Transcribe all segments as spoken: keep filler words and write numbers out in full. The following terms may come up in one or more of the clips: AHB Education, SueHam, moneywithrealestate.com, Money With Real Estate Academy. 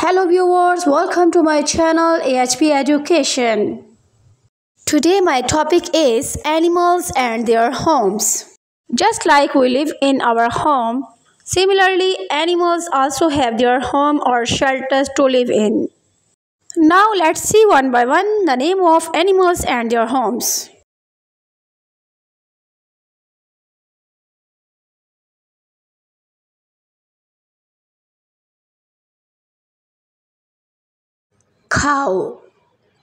Hello viewers, welcome to my channel A H B Education. Today my topic is animals and their homes. Just like we live in our home, similarly animals also have their home or shelters to live in. Now let's see one by one the name of animals and their homes. Cow.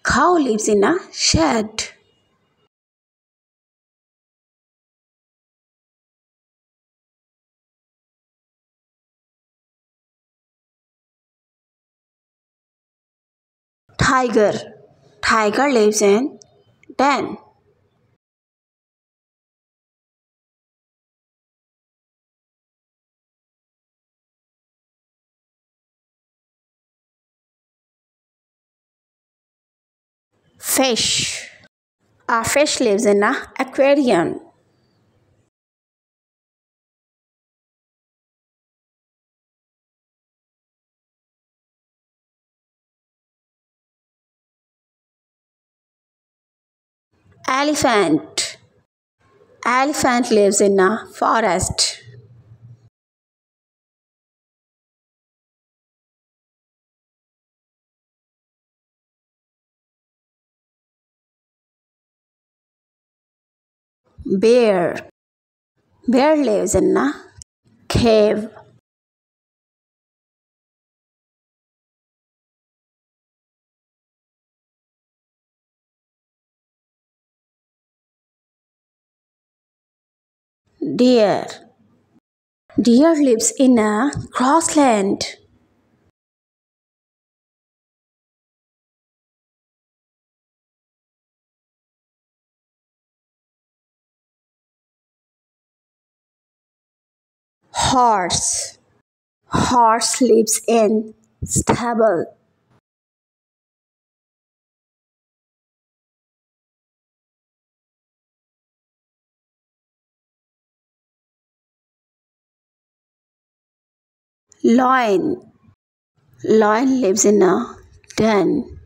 Cow lives in a shed. Tiger. Tiger lives in den. Fish. A fish lives in an aquarium. Elephant. Elephant lives in a forest. Bear. Bear lives in a cave. Deer. Deer lives in a grassland. Horse. Horse lives in stable. Lion. Lion lives in a den.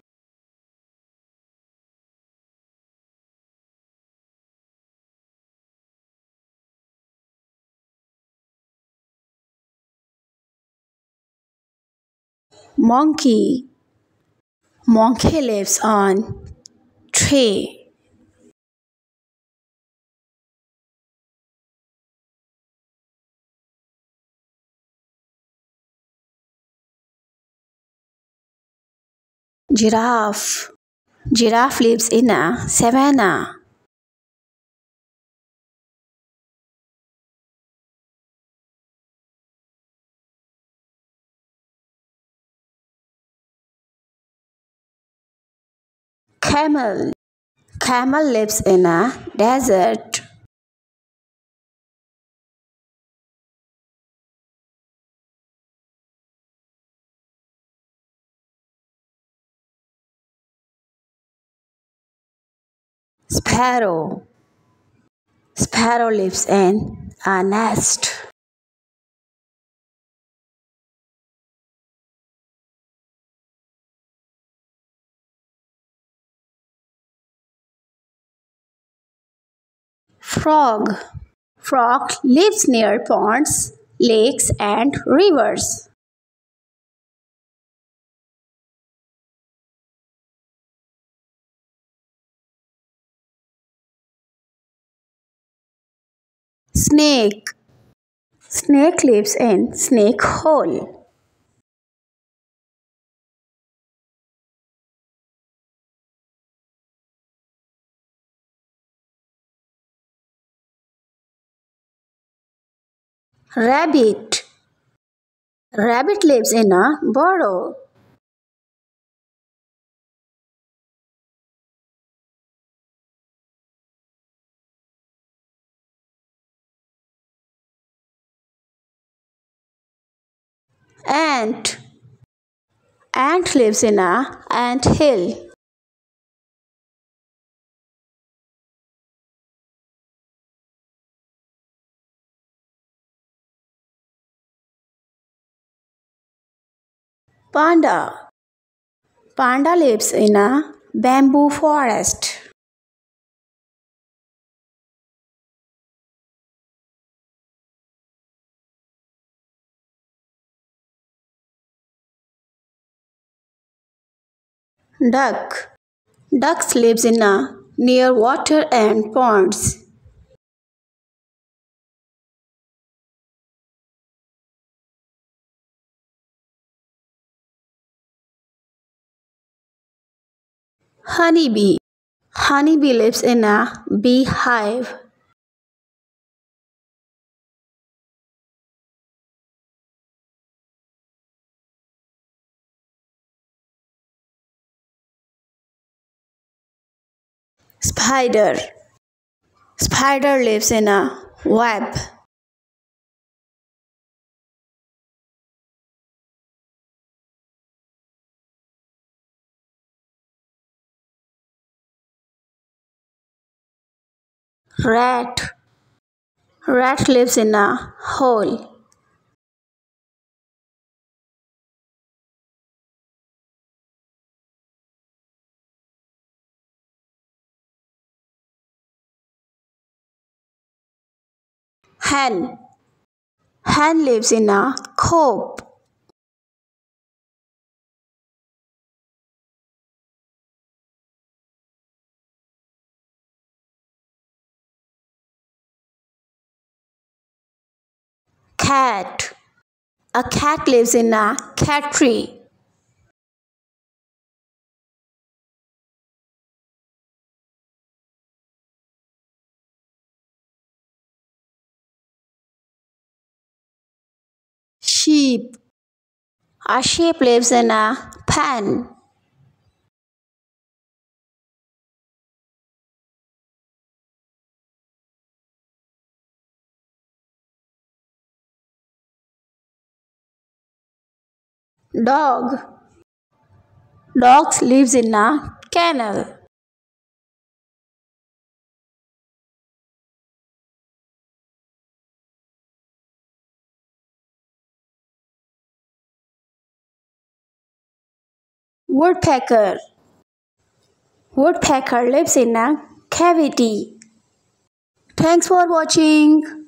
Monkey. Monkey lives on tree. Giraffe. Giraffe lives in a savanna. Camel. Camel lives in a desert. Sparrow. Sparrow lives in a nest. Frog. Frog lives near ponds, lakes, and rivers. Snake. Snake lives in snake hole. Rabbit. Rabbit lives in a burrow. Ant. Ant lives in a ant hill. Panda. Panda lives in a bamboo forest. Duck. Ducks lives in a near water and ponds. Honeybee. Honeybee lives in a beehive. Spider. Spider lives in a web. Rat. Rat lives in a hole. Hen. Hen lives in a coop. Cat. A cat lives in a cat tree. Sheep. A sheep lives in a pen. Dog. Dogs lives in a kennel. Woodpecker. Woodpecker lives in a cavity. Thanks for watching.